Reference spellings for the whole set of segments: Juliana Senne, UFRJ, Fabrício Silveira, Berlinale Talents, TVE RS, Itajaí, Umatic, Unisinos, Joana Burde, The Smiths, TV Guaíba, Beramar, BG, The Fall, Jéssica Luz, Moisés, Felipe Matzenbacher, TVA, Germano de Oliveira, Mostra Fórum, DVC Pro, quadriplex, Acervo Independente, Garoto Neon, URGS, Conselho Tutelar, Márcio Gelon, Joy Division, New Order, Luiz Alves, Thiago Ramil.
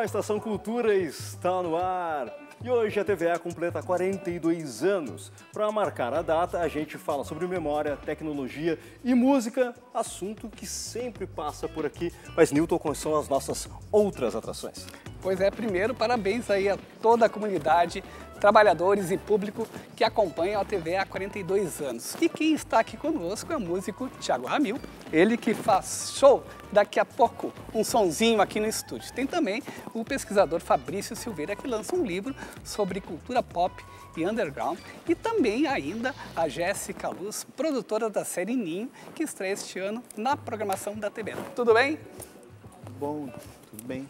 A Estação Cultura está no ar. E hoje a TVA completa 42 anos. Para marcar a data, a gente fala sobre memória, tecnologia e música, assunto que sempre passa por aqui. Mas, Newton, quais são as nossas outras atrações? Pois é, primeiro, parabéns aí a toda a comunidade, trabalhadores e público que acompanham a TV há 42 anos. E quem está aqui conosco é o músico Thiago Ramil, ele que faz show daqui a pouco, um sonzinho aqui no estúdio. Tem também o pesquisador Fabrício Silveira, que lança um livro sobre cultura pop e underground. E também ainda a Jéssica Luz, produtora da série Ninho, que estreia este ano na programação da TV. Tudo bem? Bom, tudo bem.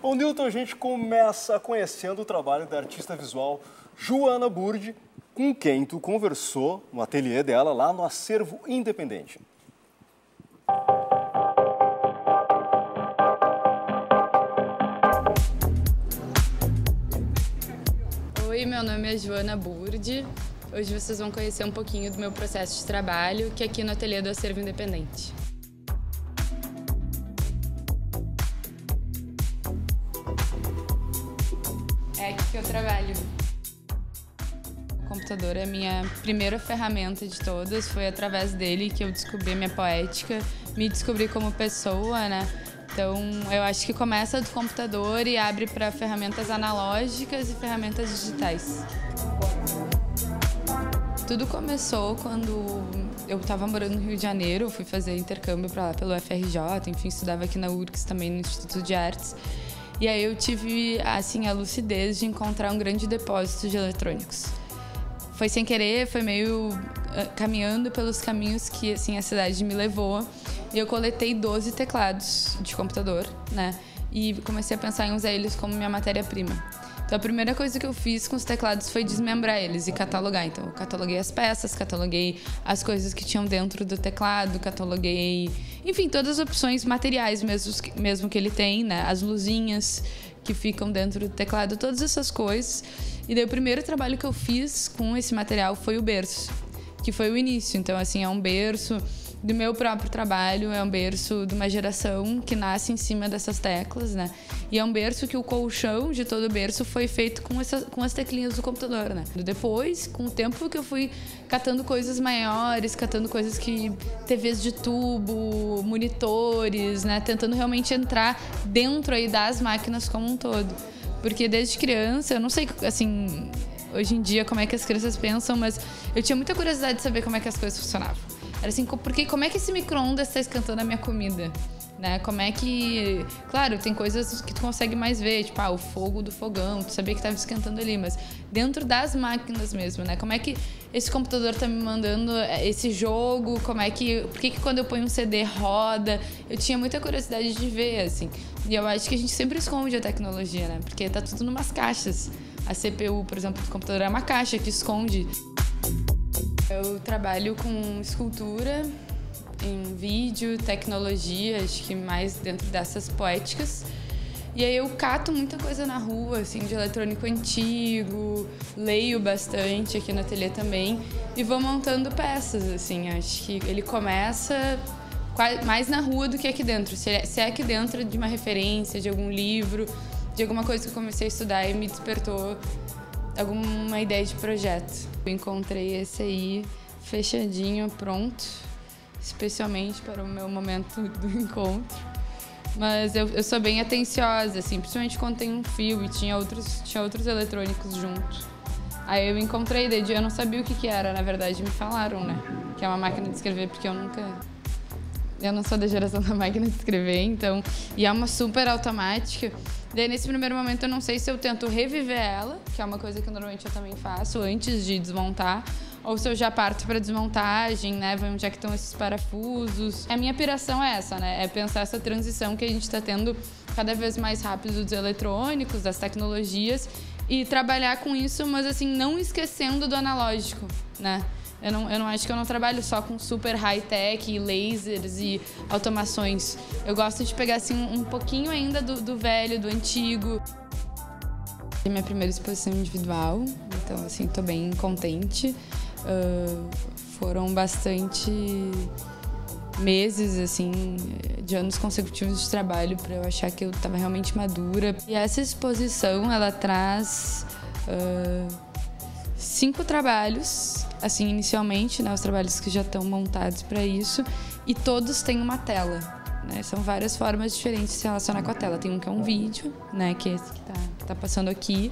Bom, Newton, a gente começa conhecendo o trabalho da artista visual Joana Burde, com quem tu conversou no ateliê dela lá no Acervo Independente. Oi, meu nome é Joana Burde. Hoje vocês vão conhecer um pouquinho do meu processo de trabalho, que é aqui no ateliê do Acervo Independente. Eu trabalho. O computador é a minha primeira ferramenta de todas, foi através dele que eu descobri minha poética, me descobri como pessoa, né? Então, eu acho que começa do computador e abre para ferramentas analógicas e ferramentas digitais. Tudo começou quando eu estava morando no Rio de Janeiro, fui fazer intercâmbio para lá pelo UFRJ, enfim, estudava aqui na URGS também, no Instituto de Artes. E aí eu tive, assim, a lucidez de encontrar um grande depósito de eletrônicos. Foi sem querer, foi meio caminhando pelos caminhos que, assim, a cidade me levou. E eu coletei 12 teclados de computador, né? E comecei a pensar em usar eles como minha matéria-prima. Então a primeira coisa que eu fiz com os teclados foi desmembrar eles e catalogar. Então eu cataloguei as peças, cataloguei as coisas que tinham dentro do teclado, cataloguei... Enfim, todas as opções materiais mesmo que ele tem, né? As luzinhas que ficam dentro do teclado, todas essas coisas. E daí o primeiro trabalho que eu fiz com esse material foi o berço, que foi o início. Então, assim, é um berço do meu próprio trabalho, é um berço de uma geração que nasce em cima dessas teclas, né? E é um berço que o colchão de todo o berço foi feito com as teclinhas do computador, né? Depois, com o tempo que eu fui catando coisas maiores, catando coisas que... TVs de tubo, monitores, né? Tentando realmente entrar dentro aí das máquinas como um todo. Porque desde criança, eu não sei, assim, hoje em dia como é que as crianças pensam, mas eu tinha muita curiosidade de saber como é que as coisas funcionavam. Era assim, porque como é que esse micro-ondas está esquentando a minha comida? Né? Como é que... Claro, tem coisas que tu consegue mais ver, tipo, ah, o fogo do fogão, tu sabia que estava esquentando ali, mas dentro das máquinas mesmo, né? Como é que esse computador tá me mandando esse jogo? Como é que... Por que quando eu ponho um CD roda? Eu tinha muita curiosidade de ver, assim. E eu acho que a gente sempre esconde a tecnologia, né? Porque tá tudo numas caixas. A CPU, por exemplo, do computador é uma caixa que esconde... Eu trabalho com escultura, em vídeo, tecnologia, acho que mais dentro dessas poéticas. E aí eu cato muita coisa na rua, assim, de eletrônico antigo, leio bastante aqui no ateliê também e vou montando peças, assim. Acho que ele começa mais na rua do que aqui dentro. Se é aqui dentro de uma referência, de algum livro, de alguma coisa que eu comecei a estudar e me despertou alguma ideia de projeto. Eu encontrei esse aí fechadinho, pronto, especialmente para o meu momento do encontro. Mas eu sou bem atenciosa, assim, principalmente quando tem um fio e tinha outros eletrônicos junto. Aí eu encontrei, daí eu não sabia o que era, na verdade me falaram, né? Que é uma máquina de escrever, porque eu nunca... Eu não sou da geração da máquina de escrever, então... E é uma super automática. Daí, nesse primeiro momento, eu não sei se eu tento reviver ela, que é uma coisa que normalmente eu também faço antes de desmontar, ou se eu já parto para desmontagem, né? Ver onde é que estão esses parafusos. A minha piração é essa, né? É pensar essa transição que a gente está tendo cada vez mais rápido dos eletrônicos, das tecnologias, e trabalhar com isso, mas, assim, não esquecendo do analógico, né? Eu não acho que eu não trabalho só com super high-tech e lasers e automações. Eu gosto de pegar assim, um pouquinho ainda do velho, do antigo. É minha primeira exposição individual, então assim, tô bem contente. Foram bastante meses, assim, de anos consecutivos de trabalho para eu achar que eu estava realmente madura. E essa exposição, ela traz 5 trabalhos, assim, inicialmente, né, os trabalhos que já estão montados para isso, e todos têm uma tela, né? São várias formas diferentes de se relacionar com a tela. Tem um que é um vídeo, né, que é esse que tá passando aqui.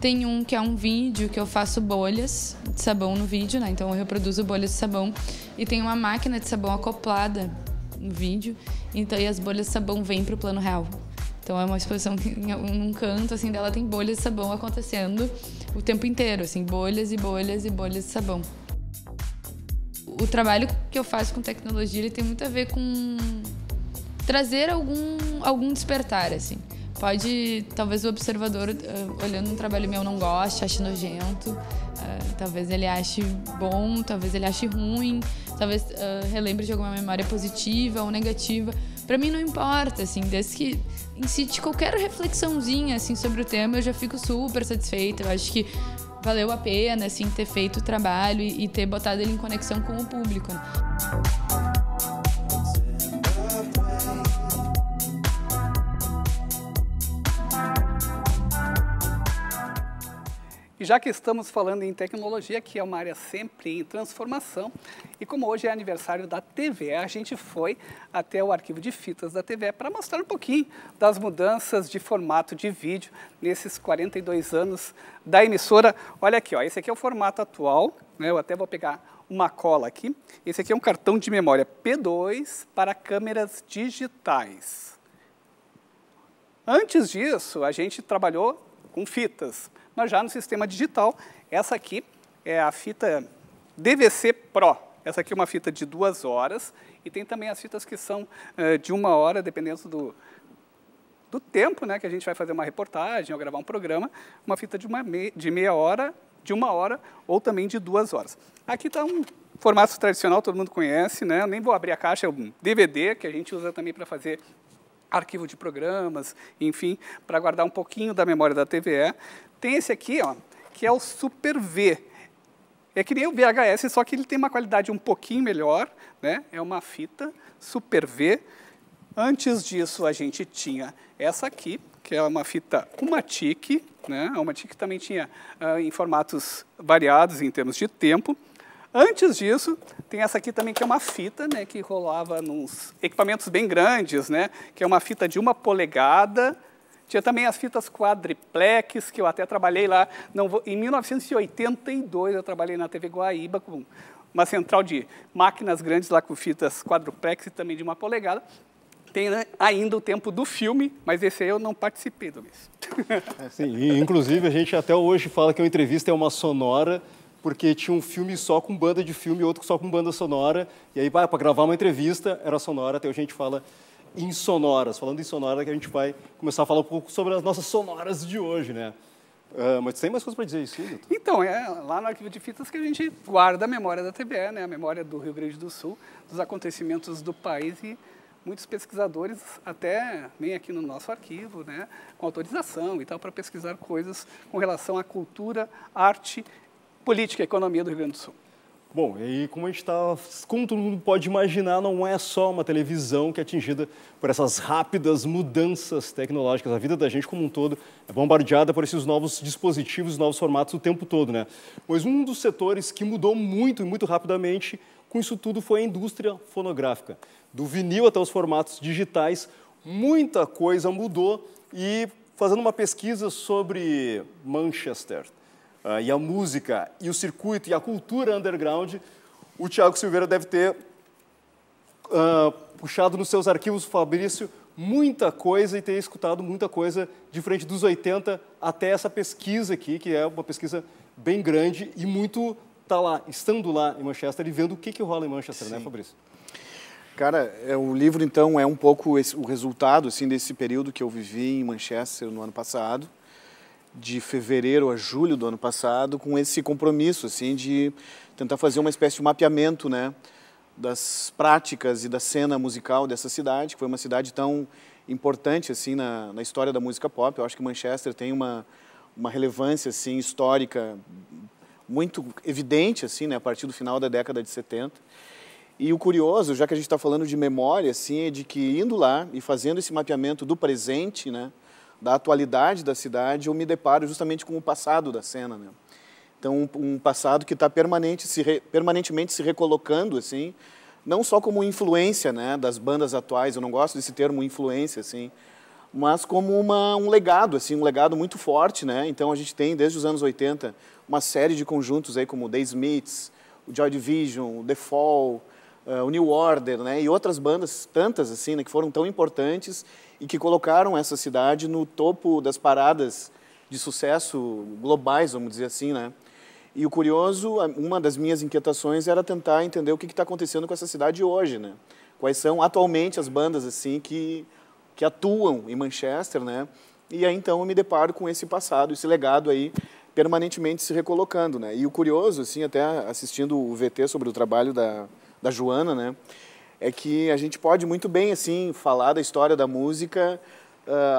Tem um que é um vídeo que eu faço bolhas de sabão no vídeo, né? Então eu reproduzo bolhas de sabão. E tem uma máquina de sabão acoplada no vídeo. Então, e as bolhas de sabão vêm para o plano real. Então é uma exposição que num canto assim dela tem bolhas de sabão acontecendo o tempo inteiro, assim, bolhas e bolhas e bolhas de sabão. O trabalho que eu faço com tecnologia, ele tem muito a ver com trazer algum despertar, assim. Pode, talvez o observador, olhando um trabalho meu, não goste, ache nojento, talvez ele ache bom, talvez ele ache ruim, talvez relembre de alguma memória positiva ou negativa. Pra mim não importa, assim, desde que incite qualquer reflexãozinha, assim, sobre o tema, eu já fico super satisfeita. Eu acho que valeu a pena, assim, ter feito o trabalho e ter botado ele em conexão com o público. E já que estamos falando em tecnologia, que é uma área sempre em transformação, e como hoje é aniversário da TV, a gente foi até o arquivo de fitas da TV para mostrar um pouquinho das mudanças de formato de vídeo nesses 42 anos da emissora. Olha aqui, ó, esse aqui é o formato atual, né? Eu até vou pegar uma cola aqui. Esse aqui é um cartão de memória P2 para câmeras digitais. Antes disso, a gente trabalhou com fitas. Mas já no sistema digital, essa aqui é a fita DVC Pro. Essa aqui é uma fita de 2 horas e tem também as fitas que são de 1 hora, dependendo do tempo, né, que a gente vai fazer uma reportagem ou gravar um programa, uma fita de meia hora, de 1 hora ou também de 2 horas. Aqui está um formato tradicional, todo mundo conhece, né? Eu nem vou abrir a caixa, é um DVD que a gente usa também para fazer arquivo de programas, enfim, para guardar um pouquinho da memória da TVE. Tem esse aqui, ó, que é o Super V. É que nem o VHS, só que ele tem uma qualidade um pouquinho melhor, né? É uma fita Super V. Antes disso, a gente tinha essa aqui, que é uma fita Umatic, né? A Umatic também tinha em formatos variados em termos de tempo. Antes disso, tem essa aqui também, que é uma fita, né, que rolava nos equipamentos bem grandes, né, que é uma fita de 1 polegada. Tinha também as fitas quadriplex, que eu até trabalhei lá. Em 1982, eu trabalhei na TV Guaíba, com uma central de máquinas grandes lá com fitas quadriplex e também de 1 polegada. Tem ainda o tempo do filme, mas esse aí eu não participei do mesmo. Sim, e, inclusive, a gente até hoje fala que a entrevista é uma sonora, porque tinha um filme só com banda de filme e outro só com banda sonora. E aí, para gravar uma entrevista, era sonora, até hoje a gente fala em sonoras. Falando em sonora, que a gente vai começar a falar um pouco sobre as nossas sonoras de hoje, né? Mas tem mais coisas para dizer isso, Nilton? Então, é lá no arquivo de fitas que a gente guarda a memória da TVE, né? A memória do Rio Grande do Sul, dos acontecimentos do país e muitos pesquisadores até vêm aqui no nosso arquivo, né? Com autorização e tal, para pesquisar coisas com relação à cultura, arte, política e economia do Rio Grande do Sul. Bom, e como a gente está, como todo mundo pode imaginar, não é só uma televisão que é atingida por essas rápidas mudanças tecnológicas. A vida da gente como um todo é bombardeada por esses novos dispositivos, novos formatos o tempo todo, né? Mas um dos setores que mudou muito e muito rapidamente com isso tudo foi a indústria fonográfica. Do vinil até os formatos digitais, muita coisa mudou. E fazendo uma pesquisa sobre Manchester e a música, e o circuito, e a cultura underground, o Thiago Silveira deve ter puxado nos seus arquivos, Fabrício, muita coisa e ter escutado muita coisa de frente dos 80 até essa pesquisa aqui, que é uma pesquisa bem grande e muito tá lá, estando lá em Manchester e vendo o que rola em Manchester, sim, né, Fabrício? Cara, o livro, então, é um pouco o resultado assim, desse período que eu vivi em Manchester no ano passado, de fevereiro a julho do ano passado, com esse compromisso assim de tentar fazer uma espécie de mapeamento, né, das práticas e da cena musical dessa cidade, que foi uma cidade tão importante assim na história da música pop. Eu acho que Manchester tem uma relevância assim histórica muito evidente assim, né, a partir do final da década de 70. E o curioso, já que a gente está falando de memória, assim, é de que indo lá e fazendo esse mapeamento do presente, né, da atualidade da cidade, eu me deparo justamente com o passado da cena, né? Então, um passado que está permanentemente se recolocando, assim, não só como influência, né, das bandas atuais, eu não gosto desse termo influência, assim, mas como um legado, assim, um legado muito forte, né? Então, a gente tem, desde os anos 80, uma série de conjuntos aí, como The Smiths, o Joy Division, o The Fall, o New Order, né, e outras bandas, tantas, assim, né, que foram tão importantes e que colocaram essa cidade no topo das paradas de sucesso globais, vamos dizer assim, né? E o curioso, uma das minhas inquietações era tentar entender o que está acontecendo com essa cidade hoje, né? Quais são atualmente as bandas assim que atuam em Manchester, né? E aí então eu me deparo com esse passado, esse legado aí permanentemente se recolocando, né? E o curioso, assim, até assistindo o VT sobre o trabalho da Joana, né? É que a gente pode muito bem assim falar da história da música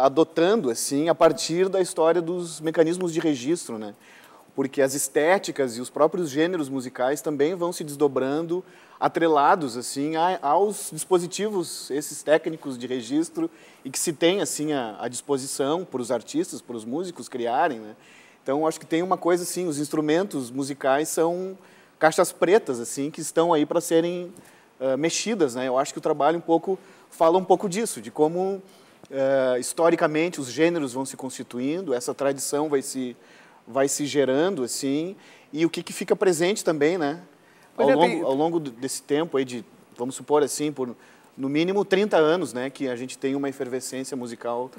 adotando assim a partir da história dos mecanismos de registro, né? Porque as estéticas e os próprios gêneros musicais também vão se desdobrando, atrelados assim aos dispositivos, esses técnicos de registro, e que se tem assim à disposição para os artistas, para os músicos criarem, né? Então acho que tem uma coisa assim, os instrumentos musicais são caixas pretas assim que estão aí para serem mexidas, né? Eu acho que o trabalho fala um pouco disso, de como historicamente os gêneros vão se constituindo, essa tradição vai se gerando, assim, e o que fica presente também, né? Ao longo desse tempo aí de, vamos supor assim, por no mínimo 30 anos, né, que a gente tem uma efervescência musical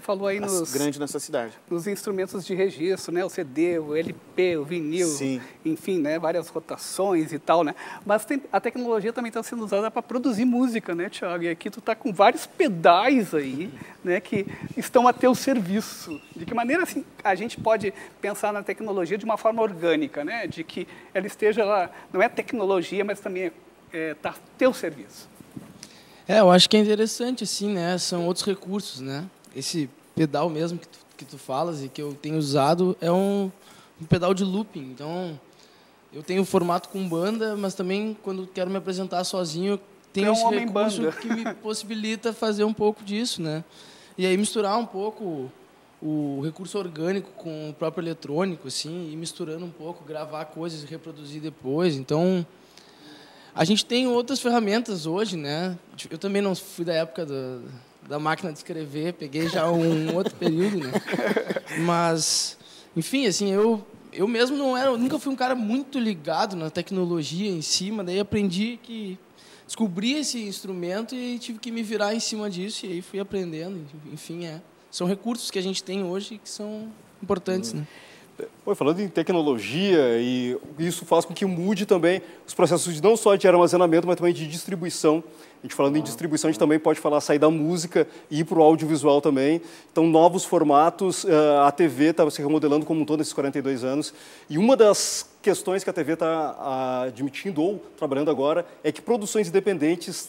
grande nessa cidade. Nos instrumentos de registro, né, o CD, o LP, o vinil, sim, enfim, né, várias rotações e tal, né. Mas a tecnologia também está sendo usada para produzir música, né, Thiago? E aqui tu está com vários pedais aí, né, que estão a teu serviço. De que maneira assim a gente pode pensar na tecnologia de uma forma orgânica, né, de que ela esteja lá, não é tecnologia, mas também está a teu serviço. É, eu acho que é interessante, assim, né? São outros recursos, né? Esse pedal mesmo que tu falas e que eu tenho usado é um pedal de looping. Então, eu tenho formato com banda, mas também, quando quero me apresentar sozinho, eu tenho esse recurso banda, que me possibilita fazer um pouco disso, né? E aí misturar um pouco o recurso orgânico com o próprio eletrônico, assim, e misturando um pouco, gravar coisas e reproduzir depois. Então, a gente tem outras ferramentas hoje, né? Eu também não fui da época da máquina de escrever, peguei já um outro período, né? Mas, enfim, assim, eu mesmo nunca fui um cara muito ligado na tecnologia em si, mas daí descobri esse instrumento e tive que me virar em cima disso, e aí fui aprendendo, enfim, são recursos que a gente tem hoje que são importantes, né? Pô, falando em tecnologia, e isso faz com que mude também os processos de, não só de armazenamento, mas também de distribuição. A gente falando em distribuição, a gente também pode sair da música e ir para o audiovisual também. Então, novos formatos, a TV está se remodelando como um todo nesses 42 anos. E uma das questões que a TV está admitindo ou trabalhando agora é que produções independentes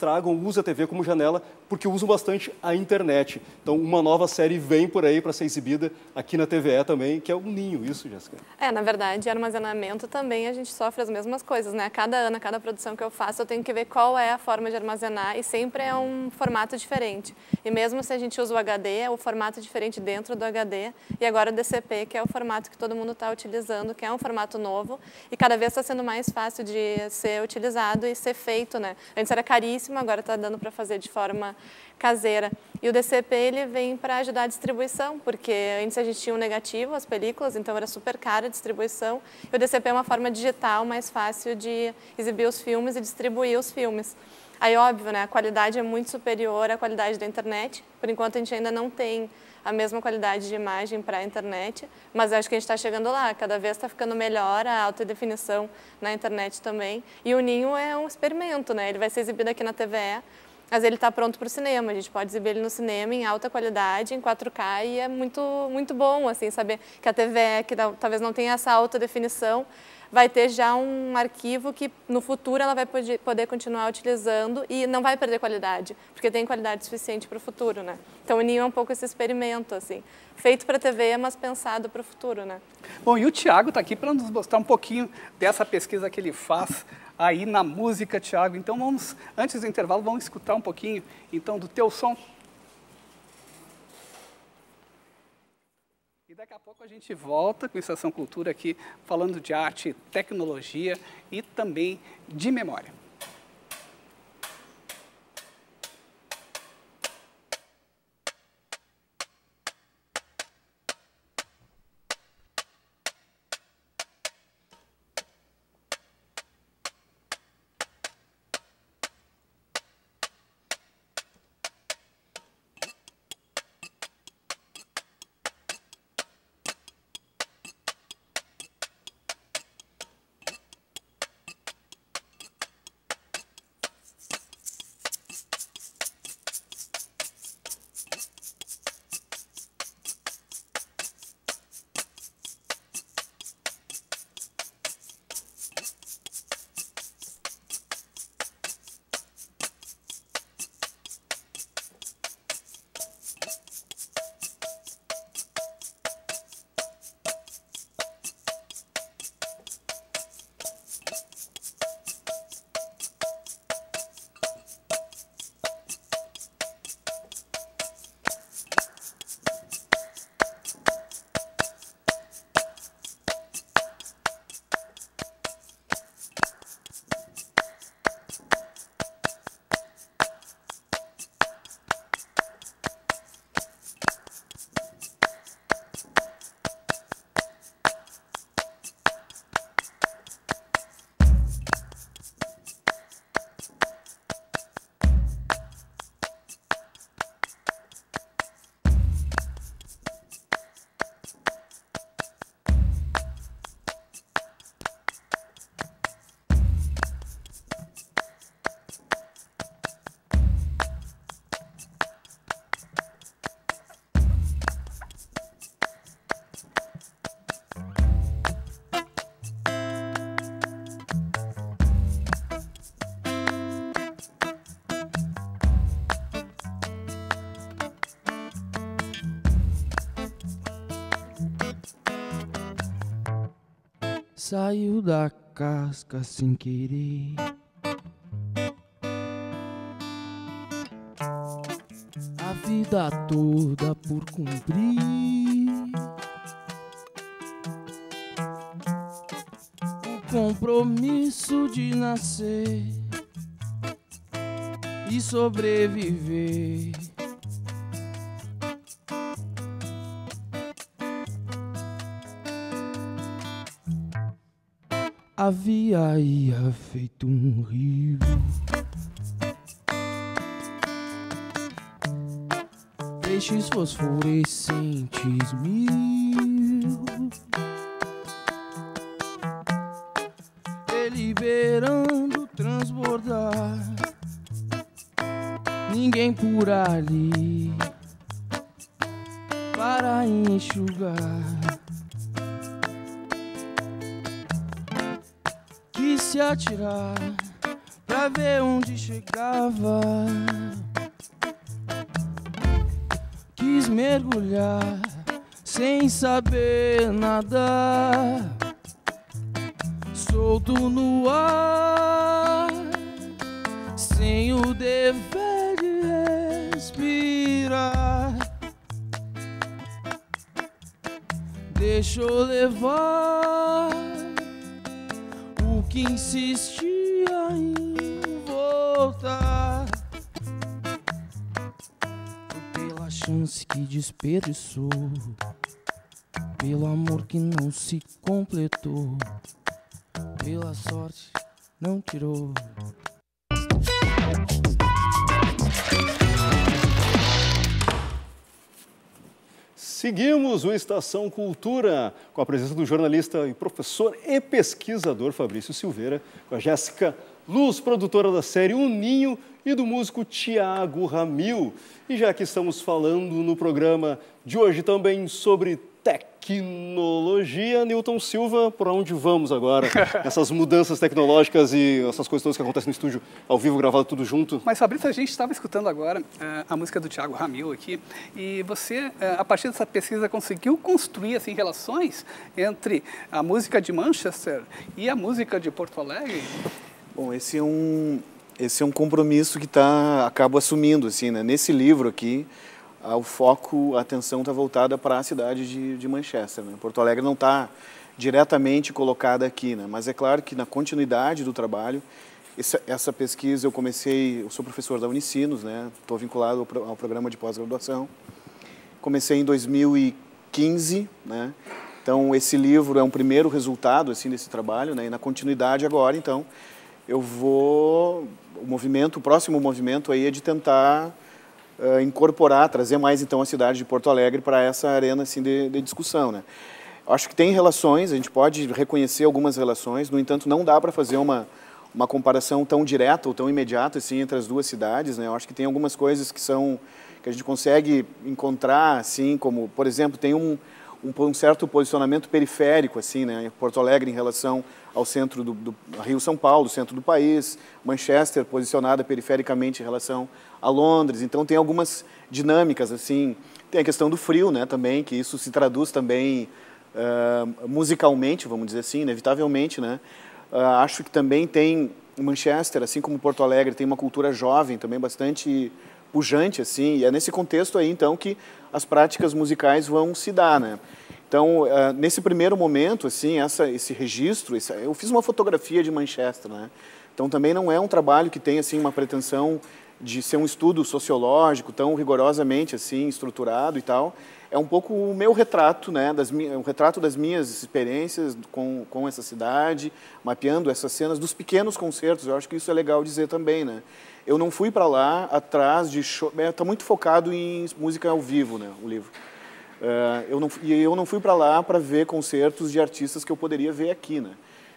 usam a TV como janela, porque usam bastante a internet. Então, uma nova série vem por aí para ser exibida aqui na TVE também, que é o Ninho, isso, Jéssica? É, na verdade, armazenamento também a gente sofre as mesmas coisas, né? Cada ano, a cada produção que eu faço, eu tenho que ver qual é a forma de armazenar, e sempre é um formato diferente. E mesmo se a gente usa o HD, é um formato diferente dentro do HD. E agora o DCP, que é o formato que todo mundo está utilizando, que é um formato novo e cada vez está sendo mais fácil de ser utilizado e ser feito, né? Antes era caríssimo, agora está dando para fazer de forma caseira. E o DCP, ele vem para ajudar a distribuição, porque antes a gente tinha um negativo, as películas, então era super cara a distribuição. E o DCP é uma forma digital mais fácil de exibir os filmes e distribuir os filmes. Aí, óbvio, né, a qualidade é muito superior à qualidade da internet. Por enquanto, a gente ainda não tem a mesma qualidade de imagem para a internet, mas eu acho que a gente está chegando lá. Cada vez está ficando melhor a alta definição na internet também. E o Ninho é um experimento, né? Ele vai ser exibido aqui na TVE, mas ele está pronto para o cinema. A gente pode exibir ele no cinema em alta qualidade, em 4K, e é muito, muito bom, assim, saber que a TVE, que talvez não tenha essa alta definição, vai ter já um arquivo que no futuro ela vai poder continuar utilizando e não vai perder qualidade, porque tem qualidade suficiente para o futuro, né? Então o Ninho é um pouco esse experimento, assim, feito para a TV, mas pensado para o futuro, né? Bom, e o Thiago está aqui para nos mostrar um pouquinho dessa pesquisa que ele faz aí na música, Thiago. Então vamos, antes do intervalo, vamos escutar um pouquinho então do teu som. E daqui a pouco a gente volta com a Estação Cultura aqui, falando de arte, tecnologia e também de memória. Saiu da casca sem querer. A vida toda por cumprir. O compromisso de nascer e sobreviver. Havia feito um rio peixes fosforescentes mil. Deliberando transbordar. Ninguém por ali para enxugar. Se atirar pra ver onde chegava. Quis mergulhar sem saber nadar. Solto no ar, sem o dever de respirar. Deixou levar. Que insistia em voltar pela chance que desperdiçou, pelo amor que não se completou, pela sorte não tirou. Seguimos o Estação Cultura com a presença do jornalista e professor e pesquisador Fabrício Silveira, com a Jéssica Luz, produtora da série Ninho, e do músico Thiago Ramil. E já que estamos falando no programa de hoje também sobre tecnologia, Newton Silva, por onde vamos agora? Essas mudanças tecnológicas e essas coisas todas que acontecem no estúdio, ao vivo, gravado, tudo junto. Mas, Fabrício, a gente estava escutando agora a música do Thiago Ramil aqui, e você, a partir dessa pesquisa, conseguiu construir assim, relações entre a música de Manchester e a música de Porto Alegre? Bom, esse é um compromisso que acabo assumindo, assim, né? Nesse livro aqui, o foco, a atenção está voltada para a cidade de Manchester, né? Porto Alegre não está diretamente colocada aqui, né? Mas é claro que na continuidade do trabalho, essa pesquisa eu comecei, eu sou professor da Unisinos, né? Estou vinculado ao programa de pós-graduação. Comecei em 2015, né? Então esse livro é um primeiro resultado assim desse trabalho, né? E na continuidade agora, então, eu vou o próximo movimento aí é de tentar incorporar, trazer mais então a cidade de Porto Alegre para essa arena assim de discussão, né? Acho que tem relações, a gente pode reconhecer algumas relações, no entanto não dá para fazer uma comparação tão direta ou tão imediata assim entre as duas cidades, né? Eu acho que tem algumas coisas que a gente consegue encontrar, assim, como, por exemplo, tem um certo posicionamento periférico, assim, né? Porto Alegre em relação ao centro do Rio-São Paulo, centro do país, Manchester posicionada perifericamente em relação a Londres. Então tem algumas dinâmicas, assim. Tem a questão do frio, né, também, que isso se traduz também musicalmente, vamos dizer assim, inevitavelmente, né? Acho que também tem Manchester, assim como Porto Alegre, tem uma cultura jovem também bastante pujante, assim, e é nesse contexto aí, então, que as práticas musicais vão se dar, né? Então, nesse primeiro momento, assim, esse registro, eu fiz uma fotografia de Manchester, né? Então, também não é um trabalho que tem, assim, uma pretensão de ser um estudo sociológico tão rigorosamente, assim, estruturado e tal. É um pouco o meu retrato, né? O retrato das minhas experiências com essa cidade, mapeando essas cenas dos pequenos concertos. Eu acho que isso é legal dizer também, né? Eu não fui para lá atrás de show. Está muito focado em música ao vivo, né, o livro. Eu não fui para lá para ver concertos de artistas que eu poderia ver aqui, né?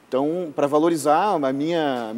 Então, para valorizar a minha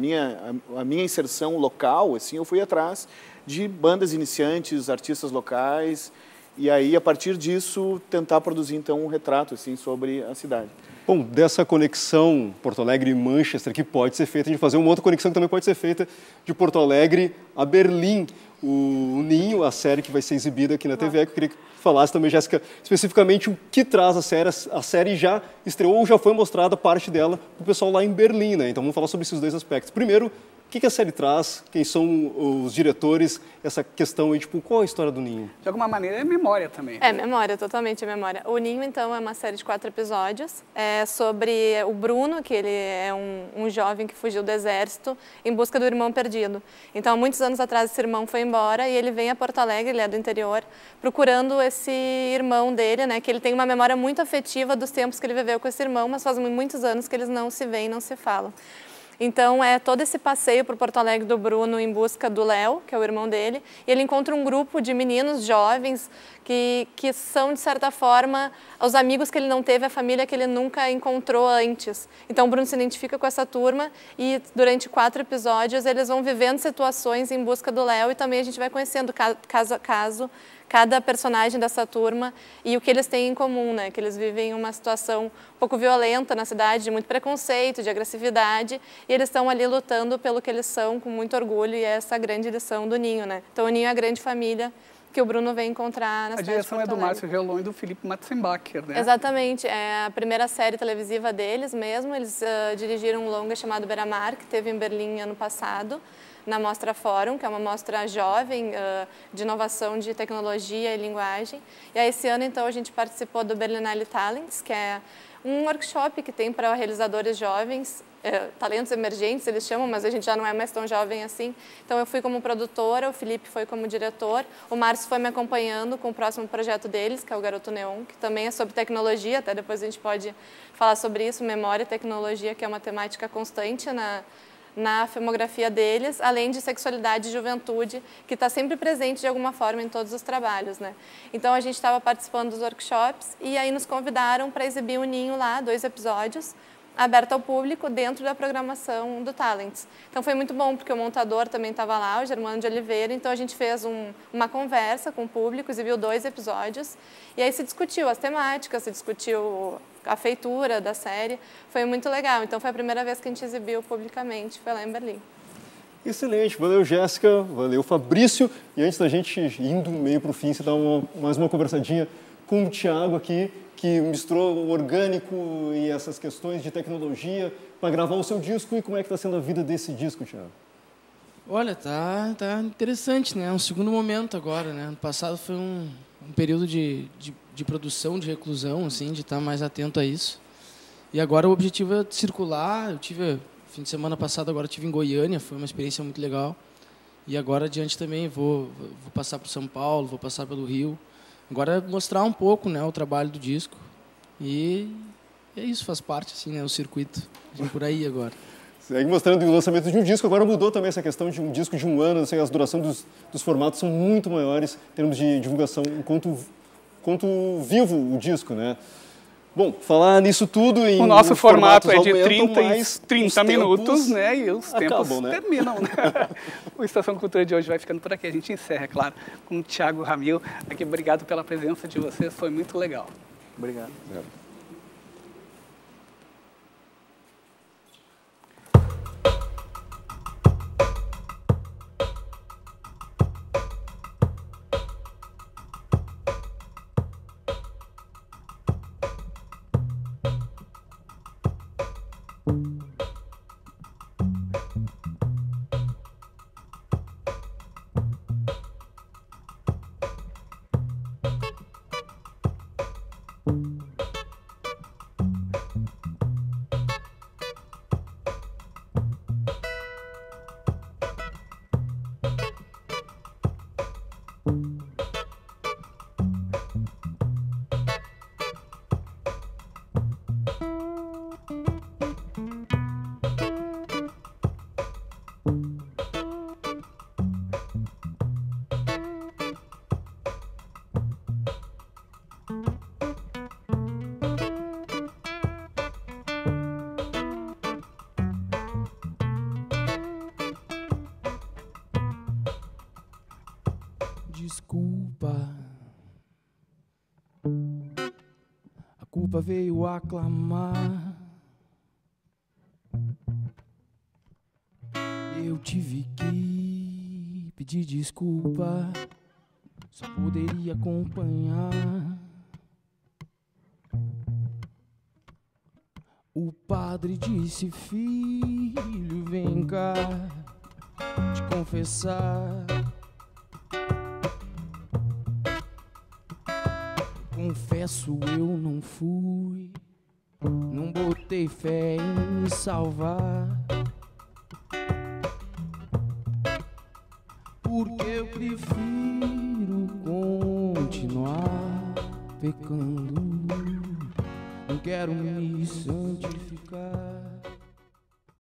inserção local, assim, eu fui atrás de bandas iniciantes, artistas locais. E aí, a partir disso, tentar produzir, então, um retrato assim, sobre a cidade. Bom, dessa conexão Porto Alegre e Manchester, que pode ser feita, a gente fazer uma outra conexão que também pode ser feita de Porto Alegre a Berlim. O Ninho, a série que vai ser exibida aqui na TV, que eu queria que falasse também, Jéssica, especificamente o que traz a série. A série já estreou ou já foi mostrada parte dela para o pessoal lá em Berlim, né? Então, vamos falar sobre esses dois aspectos. Primeiro, o que a série traz? Quem são os diretores? Essa questão aí, tipo, qual é a história do Ninho? De alguma maneira é memória também. É memória, totalmente é memória. O Ninho, então, é uma série de 4 episódios. É sobre o Bruno, que ele é um jovem que fugiu do exército em busca do irmão perdido. Então, há muitos anos atrás, esse irmão foi embora e ele vem a Porto Alegre, ele é do interior, procurando esse irmão dele, né? Que ele tem uma memória muito afetiva dos tempos que ele viveu com esse irmão, mas faz muitos anos que eles não se veem, não se falam. Então, é todo esse passeio por Porto Alegre do Bruno em busca do Léo, que é o irmão dele, e ele encontra um grupo de meninos jovens que são, de certa forma, os amigos que ele não teve, a família que ele nunca encontrou antes. Então, o Bruno se identifica com essa turma e, durante 4 episódios, eles vão vivendo situações em busca do Léo e também a gente vai conhecendo caso a caso cada personagem dessa turma e o que eles têm em comum, né? Que eles vivem uma situação um pouco violenta na cidade, de muito preconceito, de agressividade, e eles estão ali lutando pelo que eles são com muito orgulho, e é essa grande lição do Ninho, né? Então, o Ninho é a grande família que o Bruno vem encontrar na cidade de Porto Alegre. A direção é do Márcio Gelon e do Felipe Matzenbacher, né? Exatamente, é a primeira série televisiva deles mesmo. Eles dirigiram um longa chamado Beramar, que teve em Berlim ano passado, na Mostra Fórum, que é uma mostra jovem de inovação de tecnologia e linguagem. E aí, esse ano, então, a gente participou do Berlinale Talents, que é um workshop que tem para realizadores jovens, talentos emergentes, eles chamam, mas a gente já não é mais tão jovem assim. Então, eu fui como produtora, o Felipe foi como diretor, o Márcio foi me acompanhando com o próximo projeto deles, que é o Garoto Neon, que também é sobre tecnologia, até depois a gente pode falar sobre isso, memória e tecnologia, que é uma temática constante na filmografia deles, além de sexualidade e juventude, que está sempre presente de alguma forma em todos os trabalhos, né? Então, a gente estava participando dos workshops e aí nos convidaram para exibir o Ninho lá, 2 episódios, aberto ao público dentro da programação do Talents. Então, foi muito bom, porque o montador também estava lá, o Germano de Oliveira, então a gente fez uma conversa com o público, exibiu 2 episódios e aí se discutiu as temáticas, se discutiu a feitura da série, foi muito legal. Então, foi a primeira vez que a gente exibiu publicamente, foi lá em Berlim. Excelente, valeu, Jéssica, valeu, Fabrício. E antes da gente indo meio para o fim, você dá mais uma conversadinha com o Thiago aqui, que misturou o orgânico e essas questões de tecnologia para gravar o seu disco. E como é que está sendo a vida desse disco, Thiago? Olha, tá interessante, né? Um segundo momento agora, né? Ano passado foi um período de produção, de reclusão, assim, de estar mais atento a isso. E agora o objetivo é circular. Eu tive fim de semana passado, agora tive em Goiânia, foi uma experiência muito legal. E agora adiante também vou passar por São Paulo, vou passar pelo Rio. Agora é mostrar um pouco, né, o trabalho do disco. E é isso, faz parte, assim, né, o circuito de por aí agora. Segue mostrando o lançamento de um disco. Agora mudou também essa questão de um disco de um ano. Assim, as durações dos formatos são muito maiores em termos de divulgação, enquanto vivo o disco, né? Bom, falar nisso tudo... O nosso formato é de 30 minutos, né? E os tempos terminam, né? O Estação Cultura de hoje vai ficando por aqui. A gente encerra, é claro, com o Thiago Ramil. Aqui, obrigado pela presença de vocês. Foi muito legal. Obrigado. É. Desculpa, a culpa veio aclamar. Eu tive que pedir desculpa, só poderia acompanhar. O padre disse: filho, vem cá te confessar. Confesso, eu não fui, não botei fé em me salvar, porque eu prefiro continuar pecando. Não quero me santificar.